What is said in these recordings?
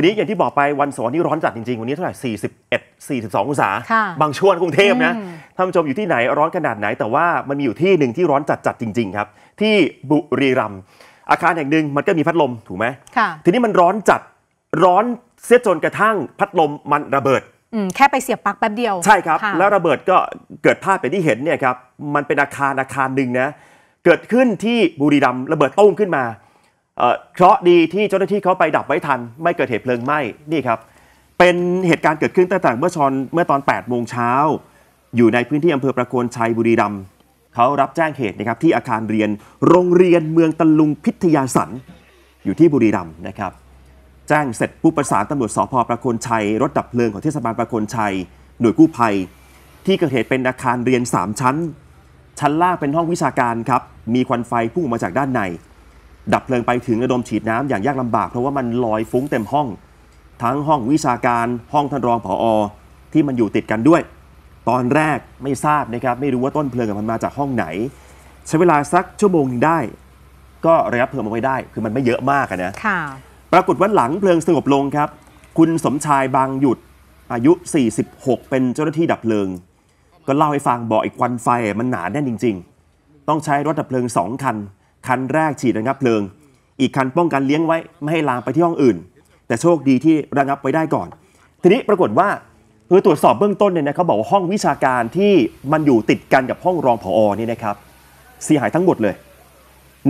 ทีนี้อย่างที่บอกไปวันสองนี้ร้อนจัดจริงๆวันนี้เท่าไหร่41-42 องศาบางช่วงกรุงเทพนะท่านผู้ชมอยู่ที่ไหนร้อนขนาดไหนแต่ว่ามันมีอยู่ที่หนึ่งที่ร้อนจัดจริงๆครับที่บุรีรัมย์อาคารแห่งหนึ่งมันก็มีพัดลมถูกไหมทีนี้มันร้อนจัดร้อนเสียจนกระทั่งพัดลมมันระเบิดแค่ไปเสียบปลั๊กแป๊บเดียวใช่ครับแล้วระเบิดก็เกิดภาพเป็นที่เห็นเนี่ยครับมันเป็นอาคารหนึ่งนะเกิดขึ้นที่บุรีรัมย์ระเบิดตุ้มขึ้นมาเคราะห์ดีที่เจ้าหน้าที่เขาไปดับไว้ทันไม่เกิดเหตุเพลิงไหม้นี่ครับเป็นเหตุการณ์เกิดขึ้นตั้งแต่เมื่อตอน 8 โมงเช้าอยู่ในพื้นที่อำเภอประโคนชัยบุรีรัมย์เขารับแจ้งเหตุนะครับที่อาคารเรียนโรงเรียนเมืองตะลุงพิทยาสันอยู่ที่บุรีรัมย์นะครับแจ้งเสร็จผู้ประสานตำรวจสภ.ประโคนชัยรถดับเพลิงของเทศบาลประโคนชัยหน่วยกู้ภัยที่เกิดเหตุเป็นอาคารเรียน3ชั้นล่างเป็นห้องวิชาการครับมีควันไฟพุ่งออกมาจากด้านในดับเพลิงไปถึงระดมฉีดน้ำอย่างยากลำบากเพราะว่ามันลอยฟุ้งเต็มห้องทั้งห้องวิชาการห้องท่านรองผอ.ที่มันอยู่ติดกันด้วยตอนแรกไม่ทราบนะครับไม่รู้ว่าต้นเพลิงมันมาจากห้องไหนใช้เวลาสักชั่วโมงนึงได้ก็ระงับเพลิงเอาไว้ได้คือมันไม่เยอะมากนะปรากฏว่าหลังเพลิงสงบลงครับคุณสมชายบางหยุดอายุ46เป็นเจ้าหน้าที่ดับเพลิงก็เล่าให้ฟังบอกอีกควันไฟมันหนาแน่นจริงๆต้องใช้รถดับเพลิง2คันแรกฉีดระงับเพลิงอีกคันป้องกันเลี้ยงไว้ไม่ให้ลามไปที่ห้องอื่นแต่โชคดีที่ระงับไว้ได้ก่อนทีนี้ปรากฏว่าตรวจสอบเบื้องต้นเนี่ยนะเขาบอกว่าห้องวิชาการที่มันอยู่ติดกันกับห้องรองผอ.นี่นะครับเสียหายทั้งหมดเลย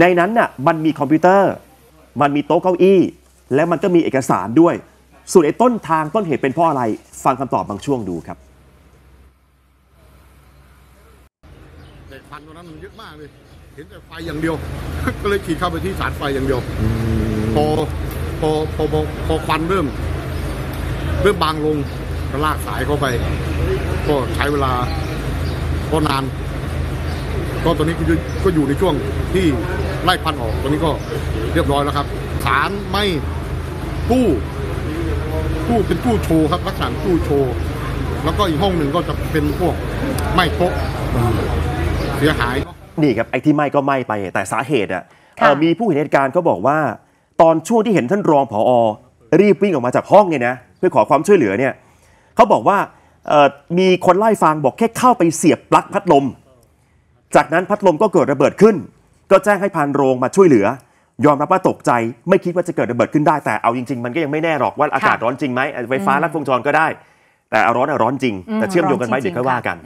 ในนั้นน่ะมันมีคอมพิวเตอร์มันมีโต๊ะเก้าอี้และมันก็มีเอกสารด้วยส่วนไอ้ต้นทางต้นเหตุเป็นเพราะอะไรฟังคำตอบบางช่วงดูครับเด็กพันตรงนั้นมันเยอะมากเลยเห็นแต่ไฟอย่างเดียวก็เลยขี่เข้าไปที่สารไฟอย่างเดียวพอควันเริ่มบางลงก็ลากสายเข้าไปก็ใช้เวลาก็นานก็ตอนนี้ก็อยู่ในช่วงที่ไล่ควันออกตอนนี้ก็เรียบร้อยแล้วครับสารไม่ตู้เป็นตู้โชว์ครับลักษณะตู้โชว์แล้วก็อีกห้องหนึ่งก็จะเป็นพวกไม้โต๊ะเสียหายนี่ครับไอ้ที่ไหม้ก็ไหม้ไปแต่สาเหตุอ่ะมีผู้เห็นเหตุการณ์เขาบอกว่าตอนช่วงที่เห็นท่านรองผอ.รีบวิ่งออกมาจากห้องเนี่ยนะเพื่อขอความช่วยเหลือเนี่ยเขาบอกว่ามีคนไล่ฟังบอกแค่เข้าไปเสียบปลั๊กพัดลมจากนั้นพัดลมก็เกิดระเบิดขึ้นก็แจ้งให้พานโรงมาช่วยเหลือยอมรับว่าตกใจไม่คิดว่าจะเกิดระเบิดขึ้นได้แต่เอาจริงๆมันก็ยังไม่แน่หรอกว่าอากาศร้อนจริงไหมไฟฟ้าลัดวงจรก็ได้แต่ร้อนจริงแต่เชื่อมโยงกันไหมเดี๋ยวค่อยว่ากัน